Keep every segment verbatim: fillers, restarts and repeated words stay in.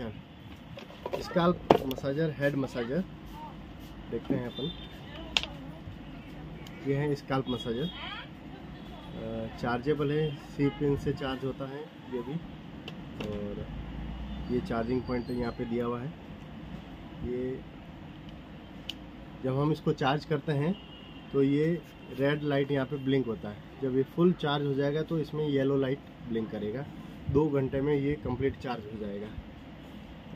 Scalp massager, head massager देखते हैं अपन। ये है स्काल्प मसाजर, चार्जेबल है, सी पिन से चार्ज होता है ये भी। और ये चार्जिंग पॉइंट यहाँ पे दिया हुआ है। ये जब हम इसको चार्ज करते हैं तो ये रेड लाइट यहाँ पे ब्लिंक होता है, जब ये फुल चार्ज हो जाएगा तो इसमें येलो लाइट ब्लिंक करेगा। दो घंटे में ये कंप्लीट चार्ज हो जाएगा।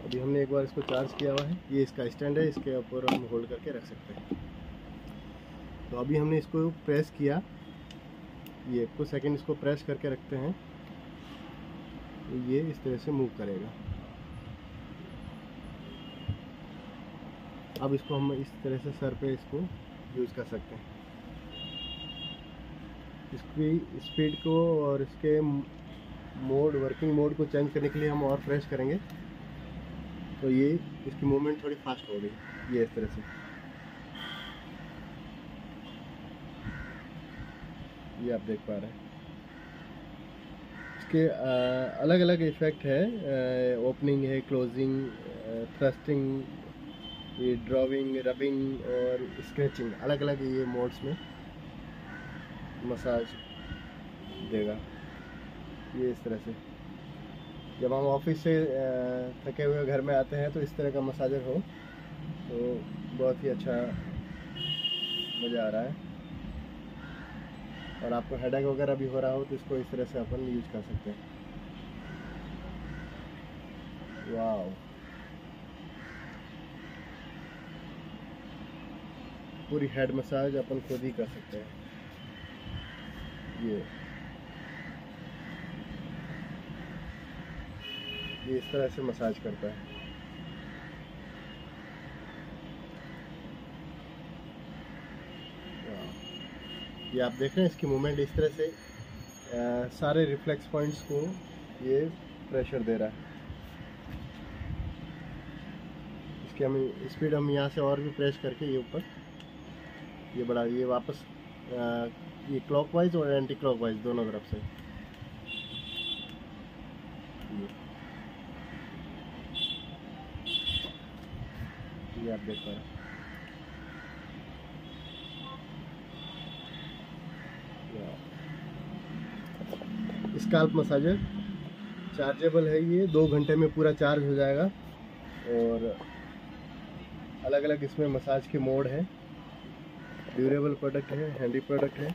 अभी हमने एक बार इसको चार्ज किया हुआ है। ये इसका स्टैंड है, इसके ऊपर हम होल्ड करके रख सकते हैं। तो अभी हमने इसको प्रेस किया, ये कुछ सेकंड इसको प्रेस करके रखते हैं, ये इस तरह से मूव करेगा। अब इसको हम इस तरह से सर पे इसको यूज़ कर सकते हैं। इसकी स्पीड को और इसके मोड, वर्किंग मोड को चेंज करने के लिए हम और फ्रेश करेंगे। तो ये इसकी मूवमेंट थोड़ी फास्ट हो गई, ये इस तरह से। ये आप देख पा रहे हैं इसके आ, अलग अलग इफेक्ट है। ओपनिंग है, क्लोजिंग, थ्रस्टिंग, ये ड्रॉविंग, रबिंग और स्क्रेचिंग, अलग अलग ये मोड्स में मसाज देगा। ये इस तरह से जब हम ऑफिस से थके हुए घर में आते हैं तो इस तरह का मसाजर हो तो बहुत ही अच्छा मज़ा आ रहा है। और आपको हेडेक वगैरह भी हो रहा हो तो इसको इस तरह से अपन यूज कर सकते हैं। वाओ, पूरी हेड मसाज अपन खुद ही कर सकते हैं। ये ये इस तरह से मसाज करता है। ये आप देख रहे हैं इसकी मूवमेंट इस तरह से आ, सारे रिफ्लेक्स पॉइंट्स को ये प्रेशर दे रहा है। इसकी हम स्पीड हम यहाँ से और भी प्रेस करके ये ऊपर, ये बड़ा, ये वापस आ, ये क्लॉकवाइज और एंटी क्लॉकवाइज दोनों तरफ से। ये आप देख पा रहे हैं स्काल्प मसाजर, चार्जेबल है। ये दो घंटे में पूरा चार्ज हो जाएगा और अलग अलग इसमें मसाज के मोड हैं। ड्यूरेबल प्रोडक्ट है, हैंडी प्रोडक्ट है।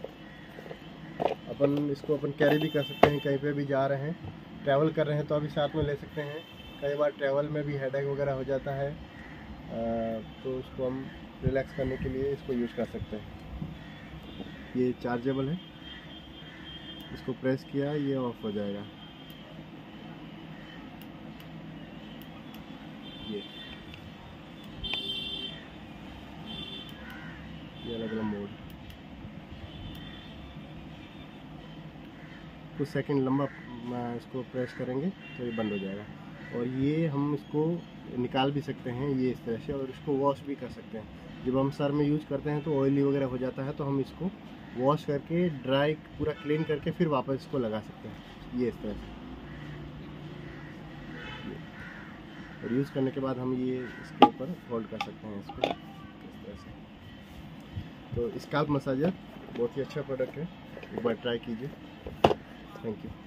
अपन इसको अपन कैरी भी कर सकते हैं, कहीं पे भी जा रहे हैं, ट्रैवल कर रहे हैं तो अभी साथ में ले सकते हैं। कई बार ट्रैवल में भी हेडेक वगैरह हो जाता है तो इसको हम रिलैक्स करने के लिए इसको यूज़ कर सकते हैं। ये चार्जेबल है, इसको प्रेस किया ये ऑफ हो जाएगा। ये ये अलग अलग मोड। कुछ सेकंड लंबा इसको प्रेस करेंगे तो ये बंद हो जाएगा। और ये हम इसको निकाल भी सकते हैं ये इस तरह से, और इसको वॉश भी कर सकते हैं। जब हम सर में यूज़ करते हैं तो ऑयली वगैरह हो जाता है तो हम इसको वॉश करके ड्राई पूरा क्लीन करके फिर वापस इसको लगा सकते हैं ये इस तरह से। और यूज़ करने के बाद हम ये इसके ऊपर होल्ड कर सकते हैं इसको इस तरह से। तो स्काल्प मसाजर बहुत ही अच्छा प्रोडक्ट है, एक बार ट्राई कीजिए। Thank you.